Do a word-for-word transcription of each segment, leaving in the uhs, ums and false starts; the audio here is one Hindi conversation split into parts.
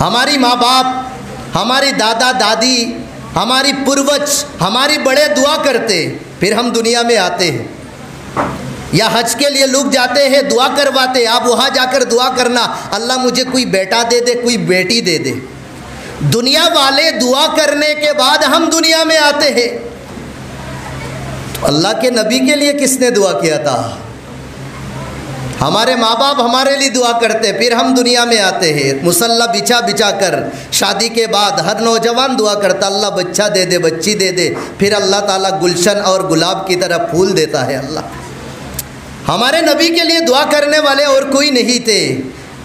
हमारी माँ बाप, हमारे दादा दादी, हमारी पूर्वज हमारी बड़े दुआ करते, फिर हम दुनिया में आते हैं। या हज के लिए लोग जाते हैं, दुआ करवाते, आप वहाँ जाकर दुआ करना, अल्लाह मुझे कोई बेटा दे दे, कोई बेटी दे दे। दुनिया वाले दुआ करने के बाद हम दुनिया में आते हैं। तो अल्लाह के नबी के लिए किसने दुआ किया था? हमारे माँ बाप हमारे लिए दुआ करते, फिर हम दुनिया में आते हैं। मुसल्ला बिछा बिछा कर शादी के बाद हर नौजवान दुआ करता, अल्लाह बच्चा दे दे, बच्ची दे दे, फिर अल्लाह ताला गुलशन और गुलाब की तरह फूल देता है। अल्लाह हमारे नबी के लिए दुआ करने वाले और कोई नहीं थे।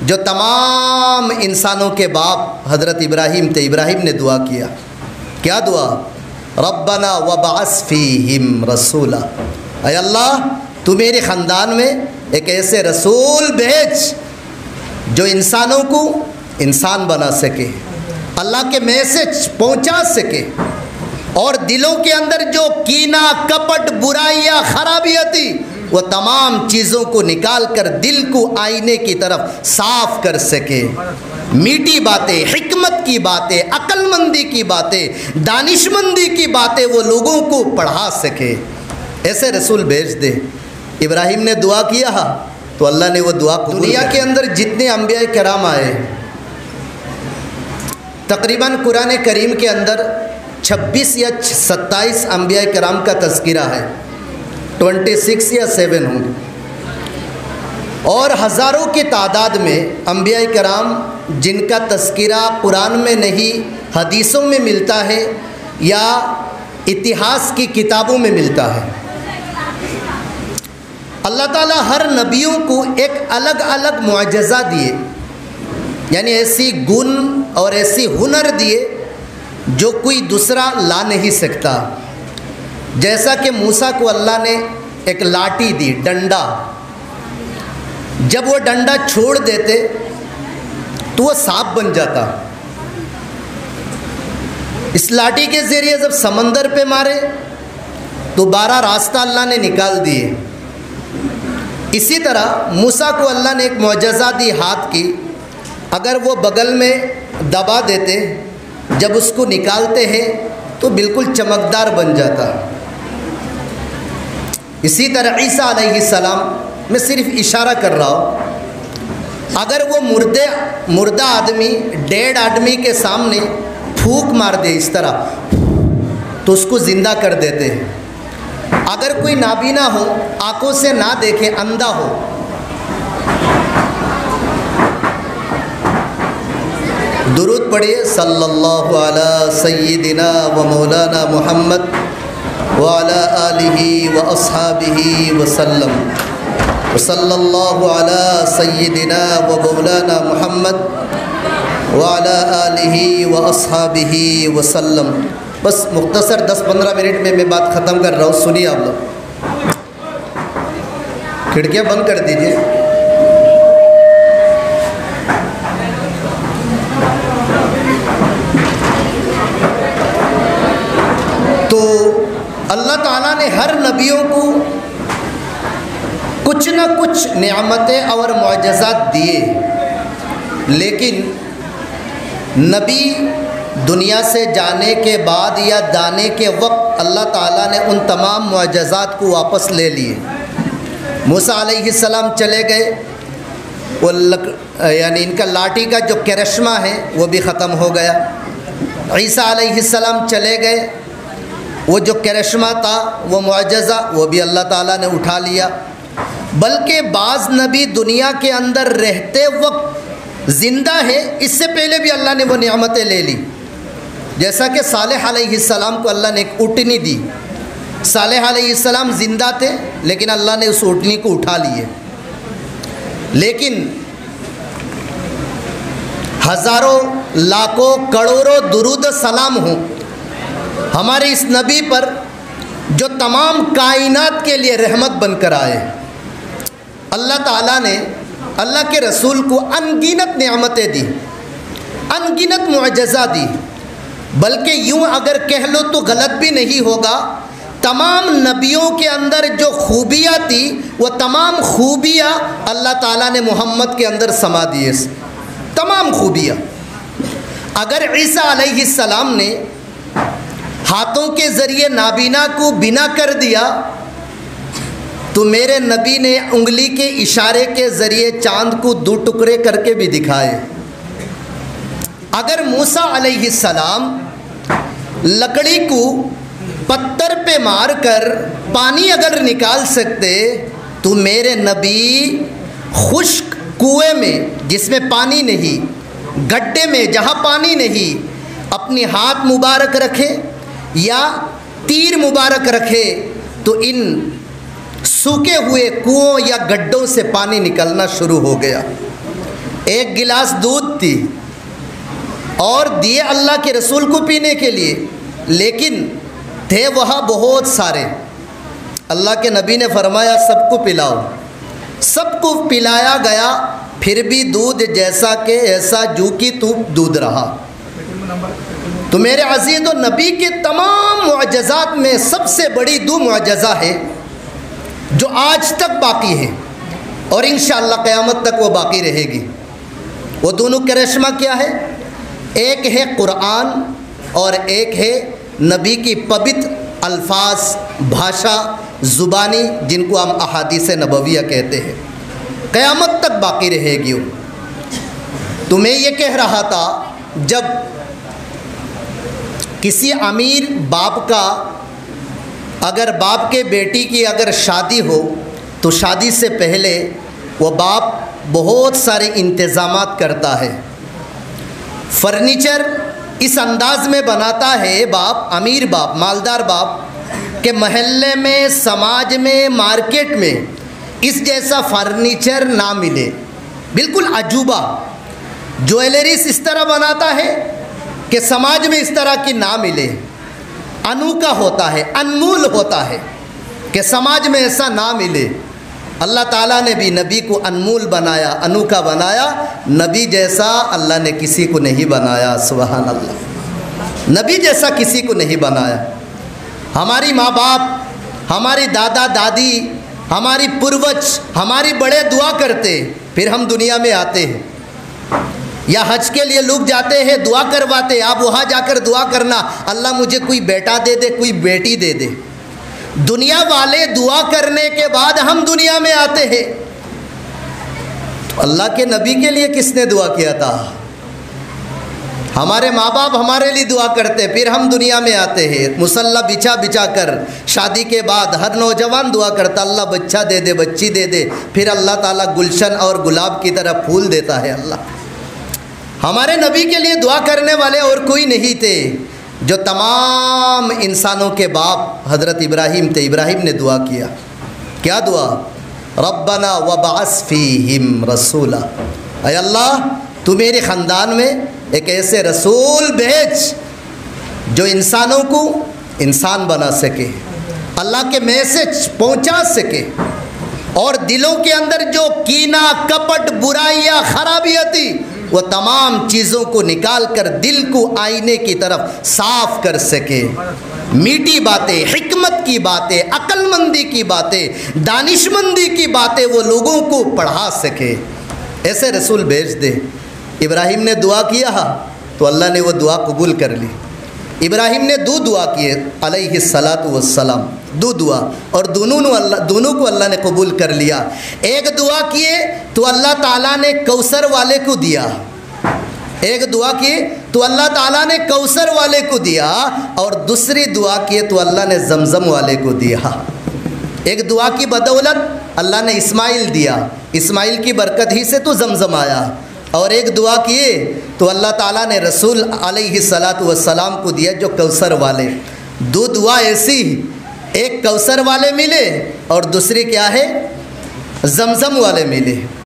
जो तमाम इंसानों के बाप हज़रत इब्राहीम थे, इब्राहीम ने दुआ किया। क्या दुआ? रब्बना वबअस फीहिम रसूला, ऐ अल्लाह तू मेरे ख़ानदान में एक ऐसे रसूल भेज जो इंसानों को इंसान बना सके, अल्लाह के मैसेज पहुंचा सके, और दिलों के अंदर जो कीना, कपट, बुराइयाँ, खराबियाँ थी, वो तमाम चीज़ों को निकाल कर दिल को आईने की तरफ साफ कर सके। मीठी बातें, हिकमत की बातें, अक्लमंदी की बातें, दानिशमंदी की बातें वो लोगों को पढ़ा सके, ऐसे रसूल भेज दे। इब्राहीम ने दुआ किया तो अल्लाह ने वो दुआ कबूल। दुनिया के अंदर जितने अंबिया कराम आए, तकरीबन कुरान करीम के अंदर छब्बीस या सत्ताईस अंबिया कराम का तज़किरा है, छब्बीस या सात होंगे, और हज़ारों की तादाद में अंबिया कराम जिनका तज़किरा कुरान में नहीं हदीसों में मिलता है या इतिहास की किताबों में मिलता है। अल्लाह ताला हर नबियों को एक अलग अलग मुआज़ा दिए, यानी ऐसी गुण और ऐसी हुनर दिए जो कोई दूसरा ला नहीं सकता। जैसा कि मूसा को अल्लाह ने एक लाठी दी, डंडा, जब वो डंडा छोड़ देते तो वो सांप बन जाता। इस लाठी के ज़रिए जब समंदर पे मारे तो बारह रास्ता अल्लाह ने निकाल दिए। इसी तरह मूसा को अल्लाह ने एक मुआज़ा दी हाथ की, अगर वो बगल में दबा देते, जब उसको निकालते हैं तो बिल्कुल चमकदार बन जाता। इसी तरह ईसा अलैहिस्सलाम, मैं सिर्फ इशारा कर रहा हूँ, अगर वो मुर्दे मुर्दा आदमी डेड आदमी के सामने फूंक मार दे इस तरह, तो उसको ज़िंदा कर देते हैं। अगर कोई नाबीना हो, आँखों से ना देखे, अंधा हो, दुरूद पढ़िए सल्लल्लाहु अला सय्यिदिना व मौलाना मुहम्मद व अला आलिही व अस्हाबिही व सल्लम। सल्लल्लाहु अला सय्यिदिना व मौलाना मुहम्मद व अला आलिही व अस्हाबिही व सल्लम। बस मुख्तसर दस पंद्रह मिनट में मैं बात ख़त्म कर रहा हूँ, सुनिए आप लोग। खिड़कियाँ बंद कर दीजिए। तो अल्लाह ताला ने हर नबियों को कुछ न कुछ नियामतें और मुआज़ात दिए, लेकिन नबी दुनिया से जाने के बाद या जाने के वक्त अल्लाह ताला ने उन तमाम मुआज़ात को वापस ले लिए। मूसा अलैहिस्सलाम चले गए, वो लक, यानी इनका लाठी का जो करिश्मा है वो भी ख़त्म हो गया। ईसा अलैहिस्सलाम चले गए, वो जो करिश्मा था, वो मुआज़ा, वो भी अल्लाह ताला ने उठा लिया। बल्कि बाज़ नबी दुनिया के अंदर रहते वक्त ज़िंदा है, इससे पहले भी अल्लाह ने वो नियामतें ले ली। जैसा कि सालेह अलैहिस्सलाम को अल्लाह ने एक ऊँटनी दी, सालेह अलैहिस्सलाम ज़िंदा थे लेकिन अल्लाह ने उस ऊँटनी को उठा लिए। लेकिन हज़ारों, लाखों, करोड़ों दुरूद सलाम हों हमारे इस नबी पर जो तमाम कायनात के लिए रहमत बनकर आए। अल्लाह ताला ने अल्लाह के रसूल को अनगिनत नियामतें दी, अनगिनत मुआज़ा दी, बल्कि यूँ अगर कह लो तो गलत भी नहीं होगा, तमाम नबियों के अंदर जो खूबियाँ थी वो तमाम खूबियाँ अल्लाह ताला ने मोहम्मद के अंदर समा दिए। तमाम खूबियाँ अगर ईसा अलैहिस्सलाम ने हाथों के ज़रिए नाबीना को बिना कर दिया तो मेरे नबी ने उंगली के इशारे के ज़रिए चाँद को दो टुकड़े करके भी दिखाए। अगर मूसा अलैहिस्सलाम लकड़ी को पत्थर पे मार कर पानी अगर निकाल सकते तो मेरे नबी खुश्क कुएँ में जिसमें पानी नहीं, गड्ढे में जहाँ पानी नहीं, अपने हाथ मुबारक रखे या तीर मुबारक रखे तो इन सूखे हुए कुओं या गड्ढों से पानी निकलना शुरू हो गया। एक गिलास दूध थी और दिए अल्लाह के रसूल को पीने के लिए, लेकिन थे वहाँ बहुत सारे। अल्लाह के नबी ने फरमाया सबको पिलाओ। सबको पिलाया गया, फिर भी दूध जैसा के ऐसा जू की तूप दूध रहा। तो मेरे अज़ीज़ो, नबी के तमाम मुअज्जज़ात में सबसे बड़ी दो मुअज्जा है जो आज तक बाकी है और इंशाअल्लाह क़यामत तक वो बाकी रहेगी। वो दोनों करिश्मा क्या है? एक है कुरान और एक है नबी की पवित्र अल्फाज, भाषा, ज़ुबानी, जिनको हम अहादीस नबविया कहते हैं। क़यामत तक बाकी रहेगी। तो मैं ये कह रहा था, जब किसी अमीर बाप का अगर बाप के बेटी की अगर शादी हो तो शादी से पहले वो बाप बहुत सारे इंतज़ामात करता है। फर्नीचर इस अंदाज़ में बनाता है बाप, अमीर बाप, मालदार बाप, के महल्ले में, समाज में, मार्केट में इस जैसा फर्नीचर ना मिले। बिल्कुल अजूबा। ज्वेलरीज इस तरह बनाता है कि समाज में इस तरह की ना मिले। अनूखा होता है, अनमोल होता है कि समाज में ऐसा ना मिले। अल्लाह ताला ने भी नबी को अनमोल बनाया, अनूखा बनाया। नबी जैसा अल्लाह ने किसी को नहीं बनाया। सुभान अल्लाह, नबी जैसा किसी को नहीं बनाया। हमारी माँ बाप, हमारी दादा दादी, हमारी पूर्वज, हमारी बड़े दुआ करते फिर हम दुनिया में आते हैं। या हज के लिए लोग जाते हैं, दुआ करवाते, आप वहाँ जाकर दुआ करना, अल्लाह मुझे कोई बेटा दे दे, कोई बेटी दे दे। दुनिया वाले दुआ करने के बाद हम दुनिया में आते हैं। तो अल्लाह के नबी के लिए किसने दुआ किया था? हमारे माँ बाप हमारे लिए दुआ करते फिर हम दुनिया में आते हैं। मुसल्ला बिछा बिछा कर शादी के बाद हर नौजवान दुआ करता, अल्लाह बच्चा दे दे, बच्ची दे दे। फिर अल्लाह ताला गुलशन और गुलाब की तरह फूल देता है। अल्लाह हमारे नबी के लिए दुआ करने वाले और कोई नहीं थे। जो तमाम इंसानों के बाप हज़रत इब्राहीम थे, इब्राहीम ने दुआ किया। क्या दुआ? रब्बना वबअस फ़ीहिम रसूला, ऐ अल्लाह तू मेरे ख़ानदान में एक ऐसे रसूल भेज जो इंसानों को इंसान बना सके, अल्लाह के मैसेज पहुंचा सके और दिलों के अंदर जो कीना, कपट, बुराइयां, खराबियां थी वो तमाम चीज़ों को निकाल कर दिल को आईने की तरफ साफ कर सके। मीठी बातें, हिकमत की बातें, अक्लमंदी की बातें, दानिशमंदी की बातें वो लोगों को पढ़ा सके। ऐसे रसूल भेज दे। इब्राहीम ने दुआ किया तो अल्लाह ने वो दुआ कबूल कर ली। इब्राहीम ने दो दुआ किए अलैहिस्सलातु वस्सलाम, दो दुआ, और दोनों अल्लाह दोनों को अल्लाह ने कबूल कर लिया। एक दुआ किए तो अल्लाह ताला ने कौसर वाले को दिया। एक दुआ किए तो अल्लाह ताला ने कौसर वाले को दिया और दूसरी दुआ किए तो अल्लाह ने जमजम वाले को दिया। एक दुआ की बदौलत अल्लाह ने इस्माइल दिया, इस्माइल की बरकत ही से तो जमजम आया। और एक दुआ किए तो अल्लाह ताला ने रसूल अलैहिस्सलातु वस्सलाम को दिया जो कौसर वाले। दो दुआ ऐसी, एक कौसर वाले मिले और दूसरी क्या है, जमजम वाले मिले।